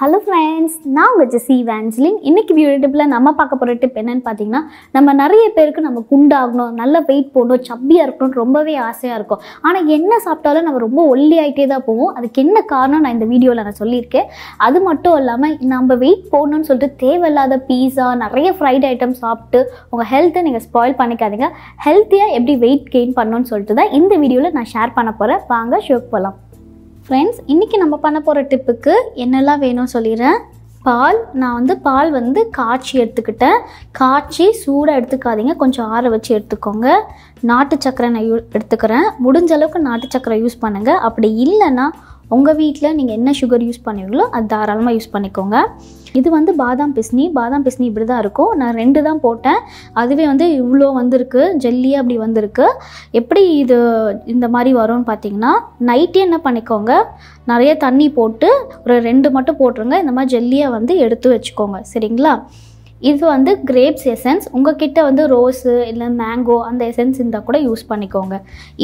Hello friends, நான் உங்கள் ஜெசி Evangeline. இன்னைக்கு வீடியோ டிப்ல நம்ம பார்க்க போற டிப் என்னன்னு பாத்தீங்கன்னா, நம்ம நிறைய பேருக்கு நம்ம குண்டாகணும், நல்ல weight போடணும், சப்பியா இருக்கணும் ரொம்பவே ஆசையா இருக்கும். ஆனா என்ன சாப்பிட்டாலும் நம்ம ரொம்ப ஒல்லி ஆயிட்டே தான் போவோம். அதுக்கு என்ன காரணம் நான் இந்த வீடியோல நான் சொல்லியிருக்கேன். அது மட்டும் இல்லாம நம்ம weight போடணும்னு சொல்லிட்டு தேவையில்லாத பீஸா, நிறைய ஃப்ரைட் ஐட்டம் சாப்பிட்டு உங்க ஹெல்த்தை நீங்க ஸ்பாயில் பண்ணிக்காதீங்க. ஹெல்த்தியா எப்படி weight கெயின் பண்ணணும்னு சொல்லிட்டு தான் இந்த வீடியோல நான் ஷேர் பண்ண போறேன். வாங்க ஷோக்கு போகலாம். फ्रेंड्स इनकी नम्बर पड़ पो टिप्पुक्कु एन्नल्लाम वेणुम सोल्लिरेन பால் நான் வந்து பால் வந்து காய்ச்சி எடுத்துக்கிட்டேன். காய்ச்சி சூடாக எடுத்துக்காதீங்க, கொஞ்சம் ஆற வச்சு எடுத்துக்கோங்க. நாட்டு சக்கரை நான் எடுத்துக்கிறேன். முடிஞ்ச அளவுக்கு நாட்டு சக்கரை யூஸ் பண்ணுங்கள். அப்படி இல்லைன்னா உங்கள் வீட்டில் நீங்கள் என்ன சுகர் யூஸ் பண்ணுவீங்களோ அது தாராளமாக யூஸ் பண்ணிக்கோங்க. இது வந்து பாதாம் பிஸ்னி. பாதாம் பிஸ்னி இப்படி தான் இருக்கும். நான் 2 தான் போட்டேன். அதுவே வந்து இவ்வளோ வந்திருக்கு, ஜெல்லியாக அப்படி வந்திருக்கு. எப்படி இது இந்த மாதிரி வரும்னு பார்த்தீங்கன்னா, நைட்டே என்ன பண்ணிக்கோங்க, நிறைய தண்ணி போட்டு ஒரு 2 மட்டும் போட்டுருங்க. இந்த மாதிரி ஜெல்லியாக வந்து எடுத்து வச்சுக்கோங்க, சரிங்களா? இது வந்து கிரேப்ஸ் எசன்ஸ். உங்ககிட்ட வந்து ரோஸு இல்லை மேங்கோ அந்த எசன்ஸ் இருந்தால் கூட யூஸ் பண்ணிக்கோங்க.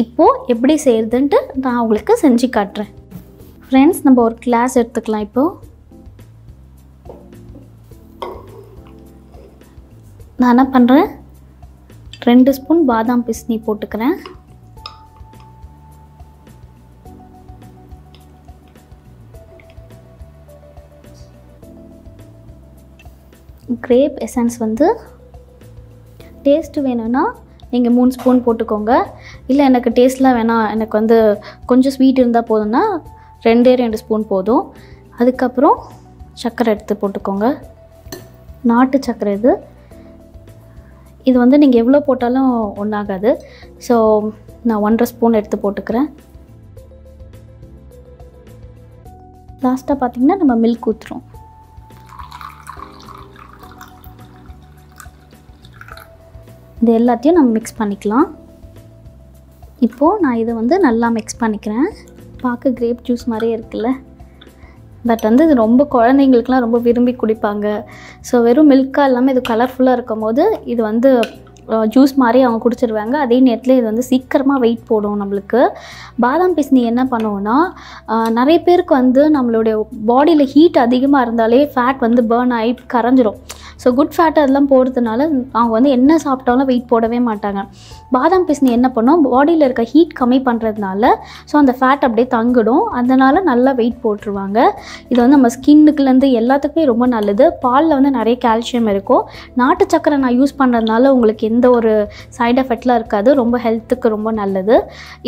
இப்போது எப்படி செய்கிறதுன்ட்டு நான் உங்களுக்கு செஞ்சு காட்டுறேன். फ्रेंड्स நம்ம ஒரு கிளாஸ் எடுத்துக்கலாம். இப்போ நான் என்ன பண்ணுறேன், 2 ஸ்பூன் பாதாம் பிஸ்னி போட்டுக்கிறேன். கிரேப் எசன்ஸ் வந்து டேஸ்ட் வேணும்னா நீங்கள் 3 ஸ்பூன் போட்டுக்கோங்க. இல்லை எனக்கு டேஸ்ட்லாம் வேணாம், எனக்கு வந்து கொஞ்சம் ஸ்வீட் இருந்தால் போதும்னா 2 ஸ்பூன் போதும். அதுக்கப்புறம் சர்க்கரை எடுத்து போட்டுக்கோங்க, நாட்டு சர்க்கரை. இது இது வந்து நீங்கள் எவ்வளோ போட்டாலும் ஒன்றாகாது. ஸோ நான் 1.5 ஸ்பூன் எடுத்து போட்டுக்கிறேன். லாஸ்ட்டாக பார்த்திங்கன்னா நம்ம மில்க் ஊற்றுறோம். இது எல்லாத்தையும் நம்ம மிக்ஸ் பண்ணிக்கலாம். இப்போது நான் இதை வந்து நல்லா மிக்ஸ் பண்ணிக்கிறேன். பார்க்க கிரேப் ஜூஸ் மாதிரியே இருக்குல்ல, பட் வந்து இது ரொம்ப குழந்தைங்களுக்குலாம் ரொம்ப விரும்பி குடிப்பாங்க. ஸோ வெறும் மில்காக இல்லாமல் இது கலர்ஃபுல்லாக இருக்கும் போது இது வந்து ஜூஸ் மாதிரி அவங்க குடிச்சிருவாங்க. அதே நேரத்தில் இது வந்து சீக்கிரமாக வெயிட் போடும் நம்மளுக்கு. பாதாம் பிஸ்னி என்ன பண்ணுவோன்னா, நிறைய பேருக்கு வந்து நம்மளுடைய பாடியில் ஹீட் அதிகமாக இருந்தாலே ஃபேட் வந்து பேர்ன் ஆகி கரைஞ்சிரும். ஸோ குட் ஃபேட் அதெல்லாம் போகிறதுனால அவங்க வந்து என்ன சாப்பிட்டாலும் வெயிட் போடவே மாட்டாங்க. பாதாம் பிஸ்னி என்ன பண்ணோம், பாடியில் இருக்க ஹீட் கம்மி பண்ணுறதுனால ஸோ அந்த ஃபேட் அப்படியே தங்கிடும். அதனால் நல்லா வெயிட் போட்டுருவாங்க. இது வந்து நம்ம ஸ்கின்னுக்குலேருந்து எல்லாத்துக்குமே ரொம்ப நல்லது. பாலில் வந்து நிறைய கால்சியம் இருக்கும். நாட்டு சக்கரை நான் யூஸ் பண்ணுறதுனால உங்களுக்கு எந்த ஒரு சைடு எஃபெக்ட்லாம் இருக்காது. ரொம்ப ஹெல்த்துக்கு ரொம்ப நல்லது.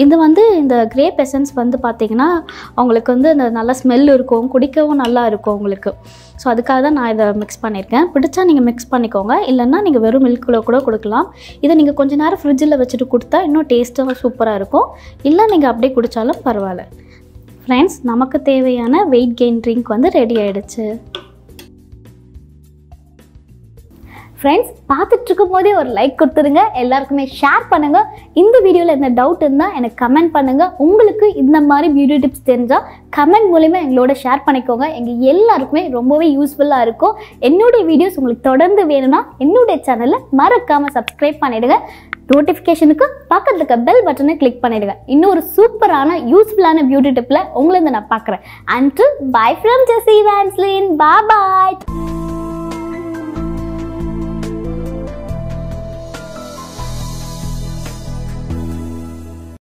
இது வந்து இந்த கிரேப் எசன்ஸ் வந்து பார்த்திங்கன்னா அவங்களுக்கு வந்து இந்த நல்லா ஸ்மெல் இருக்கும், குடிக்கவும் நல்லா இருக்கும் உங்களுக்கு. ஸோ அதுக்காக தான் நான் இதை மிக்ஸ் பண்ணியிருக்கேன். பிடிச்சா நீங்கள் மிக்ஸ் பண்ணிக்கோங்க, இல்லைன்னா நீங்கள் வெறும் மில்கில் கூட கொடுக்கலாம். இதை நீங்கள் கொஞ்சம் நேரம் ஃப்ரிட்ஜில் வச்சுட்டு கொடுத்தா இன்னும் டேஸ்ட்டாக சூப்பராக இருக்கும். இல்லை நீங்கள் அப்படியே குடித்தாலும் பரவாயில்ல. ஃப்ரெண்ட்ஸ் நமக்கு தேவையான வெயிட் கெயின் ட்ரிங்க் வந்து ரெடி ஆகிடுச்சு. ஃப்ரெண்ட்ஸ் பார்த்துட்ருக்கும் போதே ஒரு லைக் கொடுத்துருங்க, எல்லாருக்குமே ஷேர் பண்ணுங்கள். இந்த வீடியோவில் என்ன டவுட் இருந்தால் எனக்கு கமெண்ட் பண்ணுங்கள். உங்களுக்கு இந்த மாதிரி பியூட்டி டிப்ஸ் தெரிஞ்சால் கமெண்ட் மூலிமா எங்களோட ஷேர் பண்ணிக்கோங்க. எங்கள் எல்லாருக்குமே ரொம்பவே யூஸ்ஃபுல்லாக இருக்கும். என்னுடைய வீடியோஸ் உங்களுக்கு தொடர்ந்து வேணும்னா என்னுடைய சேனலில் மறக்காமல் சப்ஸ்கிரைப் பண்ணிவிடுங்க. நோட்டிஃபிகேஷனுக்கு பக்கத்தில் இருக்க பெல் பட்டனை கிளிக் பண்ணிவிடுங்க. இன்னொரு சூப்பரான யூஸ்ஃபுல்லான பியூட்டி டிப்பில் உங்களை நான் பார்க்குறேன். And bye from Jessy Evangeline. Bye bye.